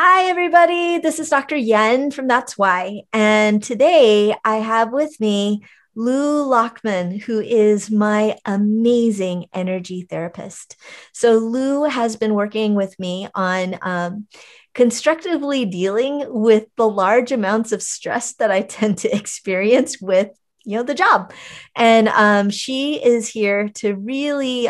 Hi, everybody. This is Dr. Yen from That's Why. And today I have with me Lou Lachman, who is my amazing energy therapist. So Lou has been working with me on constructively dealing with the large amounts of stress that I tend to experience with, the job. And she is here to really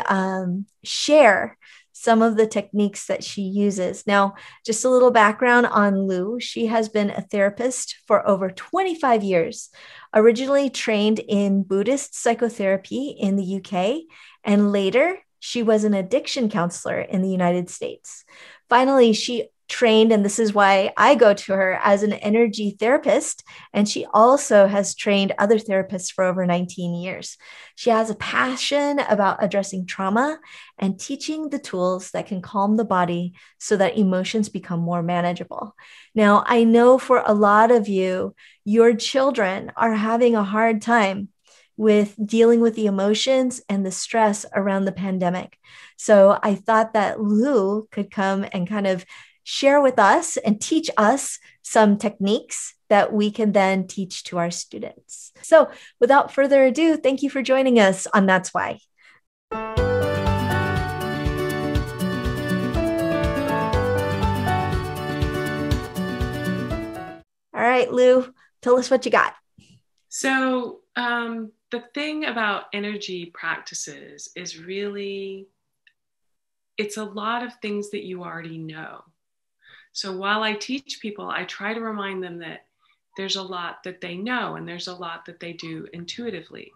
share some of the techniques that she uses. Now, just a little background on Lou. She has been a therapist for over 25 years, originally trained in Buddhist psychotherapy in the UK, and later she was an addiction counselor in the United States. Finally, she trained, and this is why I go to her, as an energy therapist, and she also has trained other therapists for over 19 years. She has a passion about addressing trauma and teaching the tools that can calm the body so that emotions become more manageable. Now, I know for a lot of you, your children are having a hard time with dealing with the emotions and the stress around the pandemic. So I thought that Lou could come and kind of share with us and teach us some techniques that we can then teach to our students. So without further ado, thank you for joining us on That's Why. All right, Lou, tell us what you got. So the thing about energy practices is really, it's a lot of things that you already know. So while I teach people, I try to remind them that there's a lot that they know and there's a lot that they do intuitively.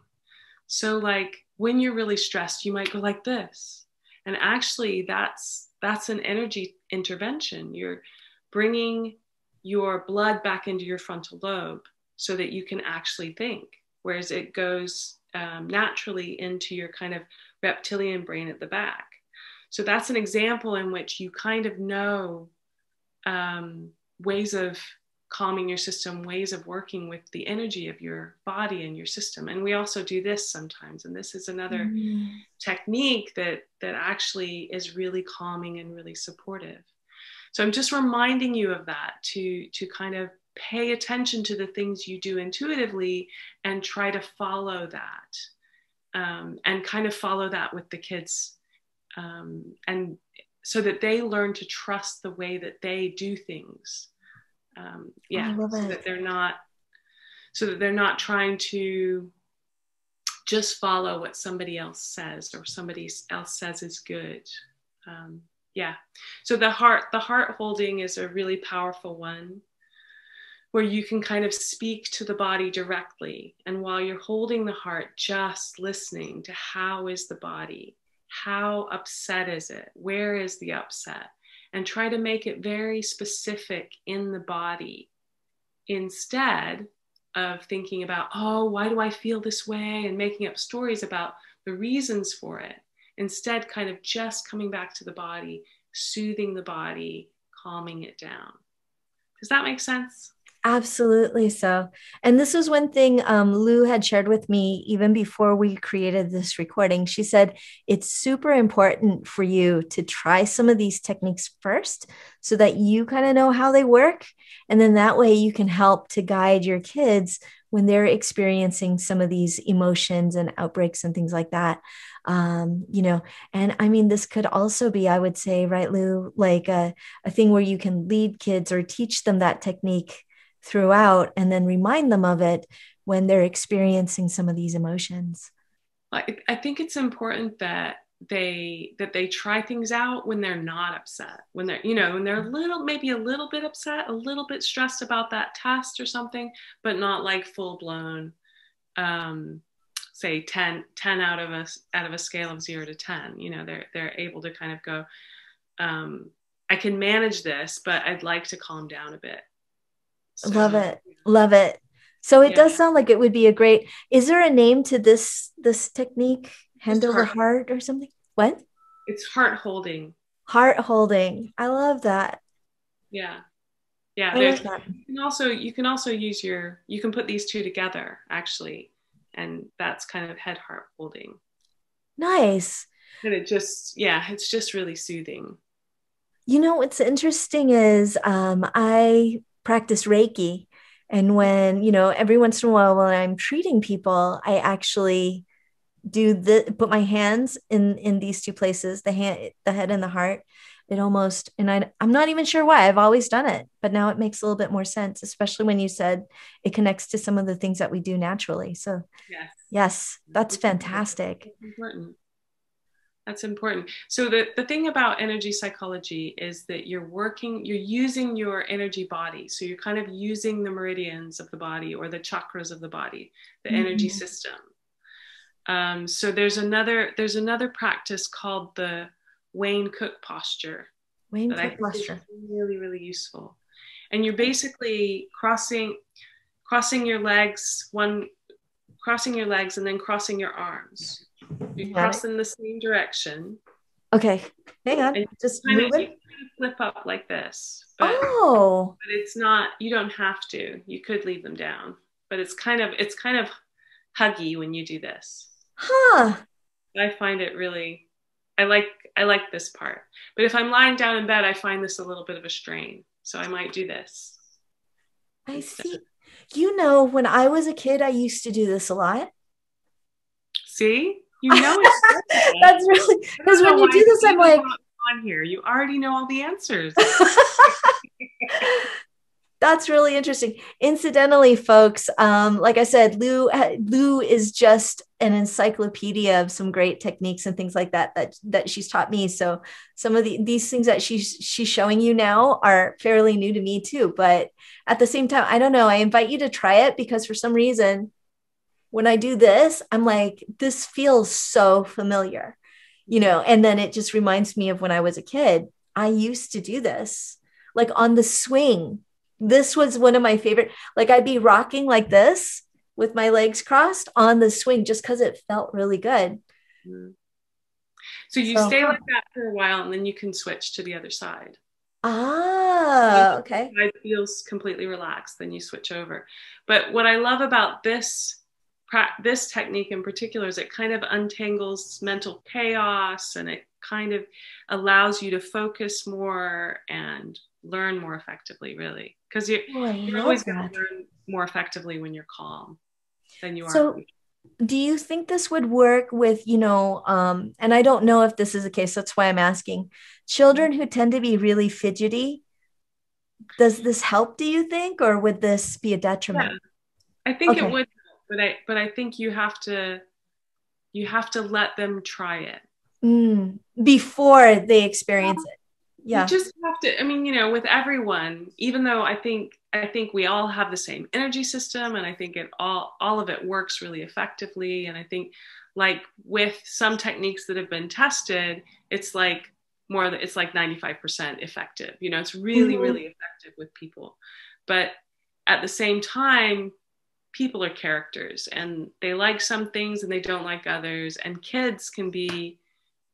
So like when you're really stressed, you might go like this. And actually that's an energy intervention. You're bringing your blood back into your frontal lobe so that you can actually think, whereas it goes naturally into your kind of reptilian brain at the back. So that's an example in which you kind of know ways of calming your system, ways of working with the energy of your body and your system. And we also do this sometimes. And this is another technique that actually is really calming and really supportive. So I'm just reminding you of that to kind of pay attention to the things you do intuitively and try to follow that and kind of follow that with the kids and so that they learn to trust the way that they do things. So that they're not trying to just follow what somebody else says or somebody else says is good. So the heart holding is a really powerful one where you can kind of speak to the body directly. And while you're holding the heart, just listening to how is the body? How upset is it? Where is the upset? And try to make it very specific in the body instead of thinking about, oh, why do I feel this way? And making up stories about the reasons for it. Instead, kind of just coming back to the body, soothing the body, calming it down. Does that make sense? Absolutely so. And this is one thing Lou had shared with me even before we created this recording. She said, it's super important for you to try some of these techniques first so that you kind of know how they work. And then that way you can help to guide your kids when they're experiencing some of these emotions and outbreaks and things like that. And I mean, this could also be, I would say, right, Lou, like a thing where you can lead kids or teach them that technique throughout and then remind them of it when they're experiencing some of these emotions. I think it's important that they try things out when they're not upset, when they're, when they're maybe a little bit upset, a little bit stressed about that test or something, but not like full blown, say 10 out of a scale of 0 to 10, they're able to kind of go, I can manage this, but I'd like to calm down a bit. So, Love it. So it does sound like it would be a great, is there a name to this technique? Hand over heart or something? What? It's heart holding. Heart holding. I love that. Yeah. Yeah. I love that. You can also use you can put these two together actually. And that's kind of head heart holding. Nice. And it's just really soothing. You know, what's interesting is I practice Reiki. And when, you know, every once in a while, when I'm treating people, I actually do the, put my hands in these two places, the head and the heart. It almost, and I'm not even sure why I've always done it, but now it makes a little bit more sense, especially when you said it connects to some of the things that we do naturally. So yes, that's fantastic. That's important. So the thing about energy psychology is that you're using your energy body. So you're kind of using the meridians of the body or the chakras of the body, the energy system. So there's another practice called the Wayne Cook posture. Is really, really useful. And you're basically crossing your legs and then crossing your arms. You cross in the same direction. Okay. Hang on. And just you flip up like this. But it's not, you don't have to. You could leave them down. But it's kind of huggy when you do this. Huh. I find it really, I like this part. But if I'm lying down in bed, I find this a little bit of a strain. So I might do this. I see. You know, when I was a kid, I used to do this a lot. See? You know it's that's really, because when you do this, I'm like, on here, you already know all the answers. That's really interesting. Incidentally, folks, like I said, Lou is just an encyclopedia of some great techniques and things like that she's taught me. So some of these things that she's showing you now are fairly new to me too. But at the same time, I don't know. I invite you to try it because for some reason, when I do this, I'm like, this feels so familiar, you know, and then it just reminds me of when I was a kid. I used to do this, like on the swing. This was one of my favorite, like I'd be rocking like this with my legs crossed on the swing just because it felt really good. So you stay like that for a while and then you can switch to the other side. Ah, okay. The side feels completely relaxed, then you switch over. But what I love about this technique in particular is it kind of untangles mental chaos and it kind of allows you to focus more and learn more effectively, really. Because you're always going to learn more effectively when you're calm than you are. So do you think this would work with, you know, and I don't know if this is the case, that's why I'm asking, children who tend to be really fidgety, does this help, do you think, or would this be a detriment? Yeah, I think it would. But I think you have to let them try it before they experience it. Yeah, you just have to. I mean, you know, with everyone, even though I think we all have the same energy system, and I think it all of it works really effectively. And I think, like with some techniques that have been tested, it's like 95% effective. You know, it's really really effective with people, but at the same time, people are characters and they like some things and they don't like others. And kids can be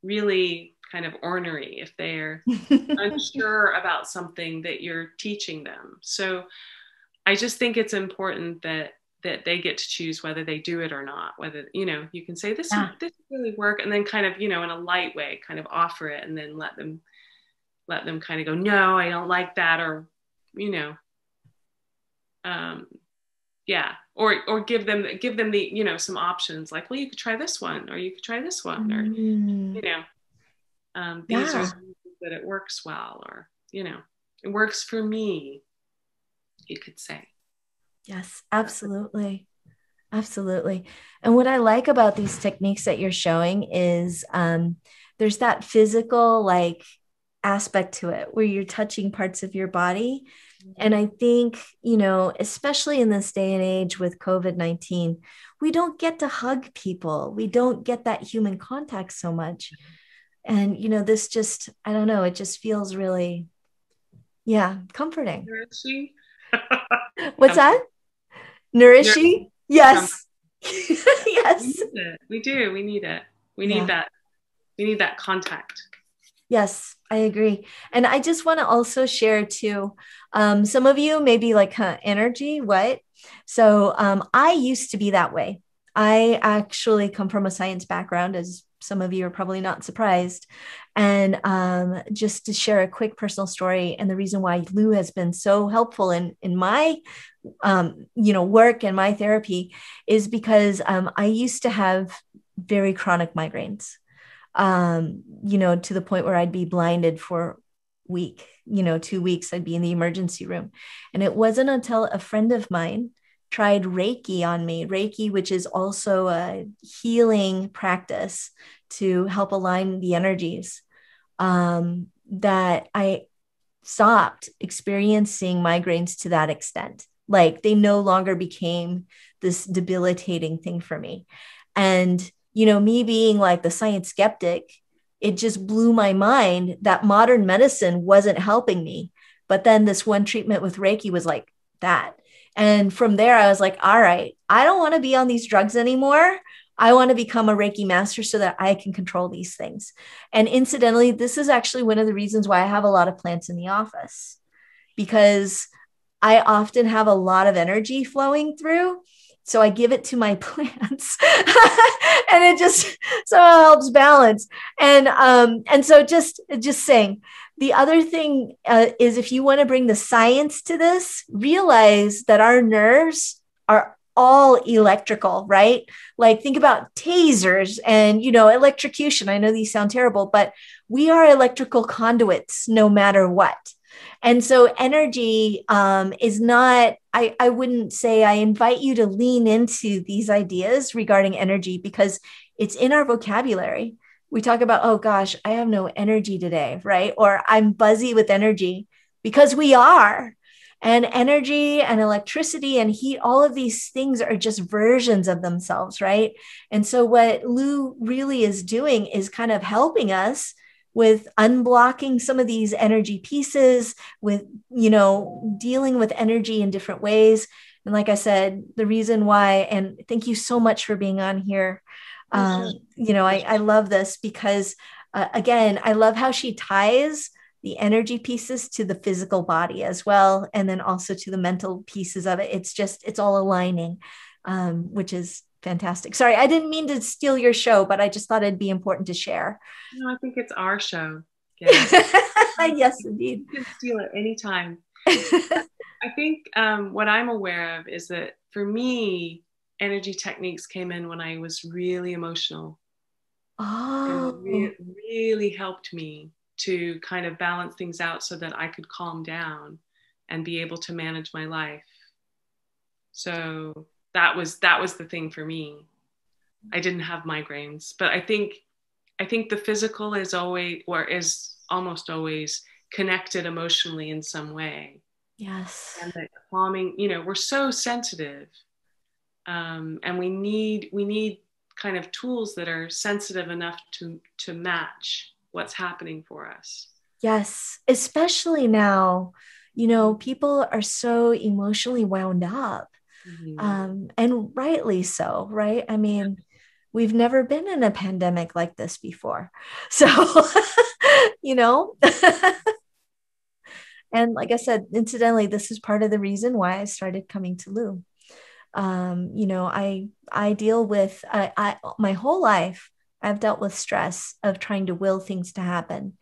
really kind of ornery if they're unsure about something that you're teaching them. So I just think it's important that they get to choose whether they do it or not, whether, you know, you can say this really work and then kind of, you know, in a light way kind of offer it and then let them kind of go, no, I don't like that. Or, you know, yeah. Or give them the, you know, some options like, well, you could try this one or you could try this one or, you know, these are things that it works well, or, you know, it works for me, you could say. Yes, absolutely. Absolutely. And what I like about these techniques that you're showing is there's that physical, like, aspect to it where you're touching parts of your body. And I think, you know, especially in this day and age with COVID-19, we don't get to hug people. We don't get that human contact so much. And, you know, this just, I don't know, it just feels really, comforting. Nourishing. What's that? Nourishing? Yes. Yes. We need it. We do. We need it. We need that. We need that contact. Yes, I agree. And I just want to also share too, some of you may be like, huh, energy, what? So I used to be that way. I actually come from a science background, as some of you are probably not surprised. And just to share a quick personal story, and the reason why Lou has been so helpful in my work and my therapy is because I used to have very chronic migraines, to the point where I'd be blinded for a week, 2 weeks, I'd be in the emergency room. And it wasn't until a friend of mine tried Reiki on me, Reiki, which is also a healing practice to help align the energies, that I stopped experiencing migraines to that extent. Like they no longer became this debilitating thing for me. And, me being like the science skeptic, it just blew my mind that modern medicine wasn't helping me. But then this one treatment with Reiki was like that. And from there, I was like, all right, I don't want to be on these drugs anymore. I want to become a Reiki master so that I can control these things. And incidentally, this is actually one of the reasons why I have a lot of plants in the office, because I often have a lot of energy flowing through. So I give it to my plants and it just so it helps balance. And so just saying, the other thing is, if you want to bring the science to this, realize that our nerves are all electrical, right? Like think about tasers and, electrocution. I know these sound terrible, but we are electrical conduits no matter what. And so energy is not, I wouldn't say, I invite you to lean into these ideas regarding energy because it's in our vocabulary. We talk about, oh gosh, I have no energy today, right? Or I'm buzzy with energy, because we are. And energy and electricity and heat, all of these things are just versions of themselves, right? And so what Lou really is doing is kind of helping us with unblocking some of these energy pieces, with, dealing with energy in different ways. And like I said, the reason why, and thank you so much for being on here. I love this because, again, I love how she ties the energy pieces to the physical body as well. And then also to the mental pieces of it. It's all aligning, which is fantastic. Sorry, I didn't mean to steal your show, but I just thought it'd be important to share. No, I think it's our show. Yeah. Yes, indeed. You can steal it anytime. I think what I'm aware of is that for me, energy techniques came in when I was really emotional. Oh. It really helped me to kind of balance things out so that I could calm down and be able to manage my life. So that was the thing for me. I didn't have migraines, but I think the physical is almost always connected emotionally in some way. Yes. And that calming, we're so sensitive. And we need kind of tools that are sensitive enough to match what's happening for us. Yes. Especially now, people are so emotionally wound up. Mm-hmm. And rightly so, right? I mean, we've never been in a pandemic like this before. So, and like I said, incidentally, this is part of the reason why I started coming to Lou. I deal with, my whole life, I've dealt with stress of trying to will things to happen.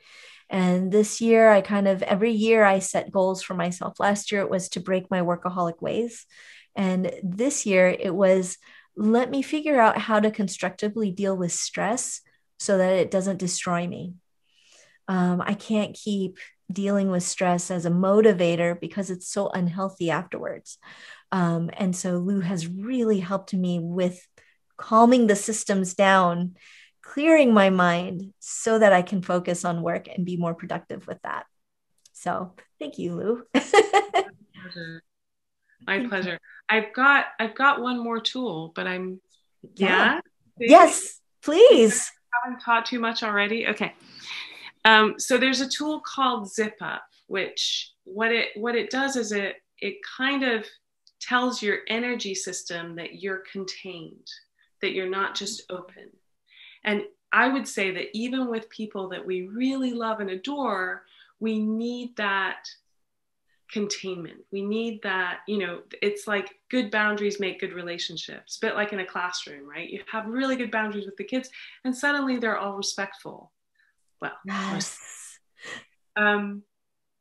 And this year, every year I set goals for myself. Last year, it was to break my workaholic ways. And this year it was, let me figure out how to constructively deal with stress so that it doesn't destroy me. I can't keep dealing with stress as a motivator because it's so unhealthy afterwards. And so Lou has really helped me with calming the systems down, clearing my mind so that I can focus on work and be more productive with that. So thank you, Lou. My pleasure. I've got one more tool, but I'm, yeah. Yes, please. I haven't taught too much already. Okay. So there's a tool called Zip Up, which what it does is it kind of tells your energy system that you're contained, that you're not just open. And I would say that even with people that we really love and adore, we need that containment. We need that, you know, it's like good boundaries make good relationships, a bit like in a classroom, right? You have really good boundaries with the kids and suddenly they're all respectful. Well, yes.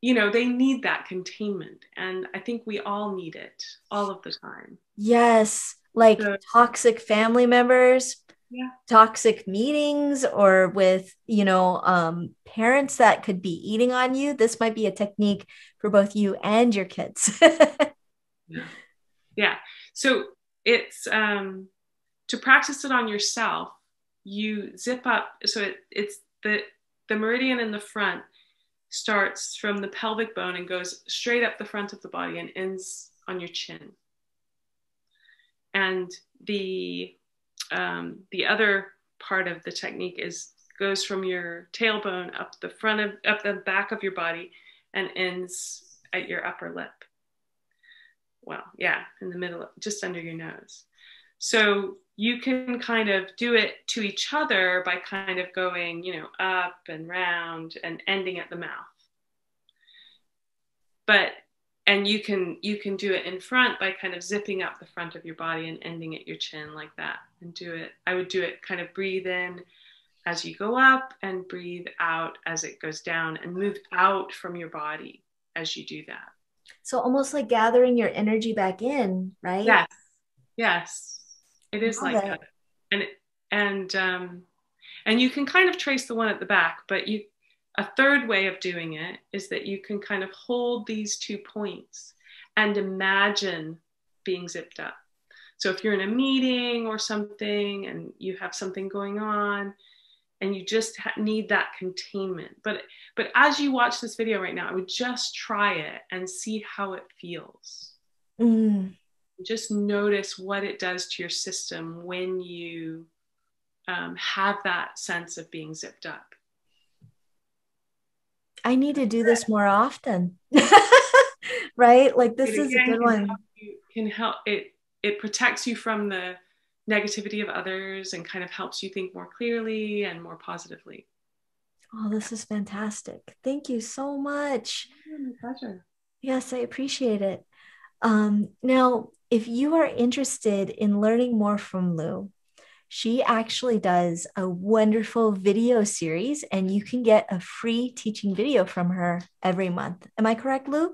You know, they need that containment. And I think we all need it all of the time. Yes. Like so, toxic family members, yeah. Toxic meetings, or with, you know, parents that could be eating on you. This might be a technique for both you and your kids. Yeah. Yeah. So it's, to practice it on yourself, you zip up. So it's the meridian in the front starts from the pelvic bone and goes straight up the front of the body and ends on your chin. And the other part of the technique goes from your tailbone up the back of your body and ends at your upper lip. Well, yeah, in the middle, just under your nose. So you can kind of do it to each other by kind of going, you know, up and round and ending at the mouth. But, and you can do it in front by kind of zipping up the front of your body and ending at your chin like that, and do it. I would do it kind of breathe in as you go up and breathe out as it goes down, and move out from your body as you do that. So almost like gathering your energy back in, right? Yes. Yes. It is like that. And you can kind of trace the one at the back, but a third way of doing it is that you can kind of hold these 2 points and imagine being zipped up. So if you're in a meeting or something and you have something going on and you just need that containment, but as you watch this video right now, I would just try it and see how it feels. Mm. Just notice what it does to your system when you have that sense of being zipped up. I need to do this more often, right? Like this is a good one. Can help it. It protects you from the negativity of others and kind of helps you think more clearly and more positively. Oh, this is fantastic. Thank you so much. My pleasure. Yes, I appreciate it. Now, if you are interested in learning more from Lou, she actually does a wonderful video series, and you can get a free teaching video from her every month. Am I correct, Lou?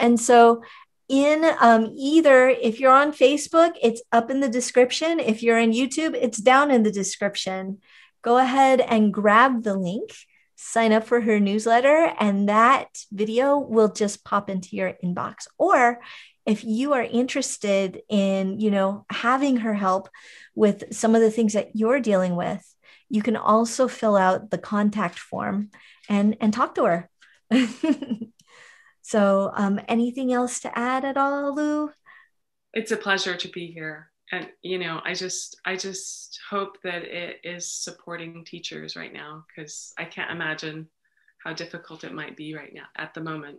And so in either, if you're on Facebook, it's up in the description. If you're on YouTube, it's down in the description. Go ahead and grab the link. Sign up for her newsletter, and that video will just pop into your inbox. Or if you are interested in, you know, having her help with some of the things that you're dealing with, you can also fill out the contact form and talk to her. So anything else to add at all, Lou? It's a pleasure to be here. And, you know, I just hope that it is supporting teachers right now, because I can't imagine how difficult it might be right now at the moment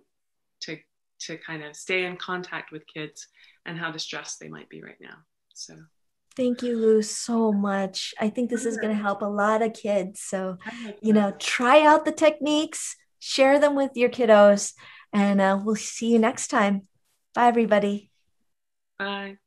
to kind of stay in contact with kids and how distressed they might be right now. So thank you, Lou, so much. I think this is going to help a lot of kids. So, you know, try out the techniques, share them with your kiddos, and we'll see you next time. Bye, everybody. Bye.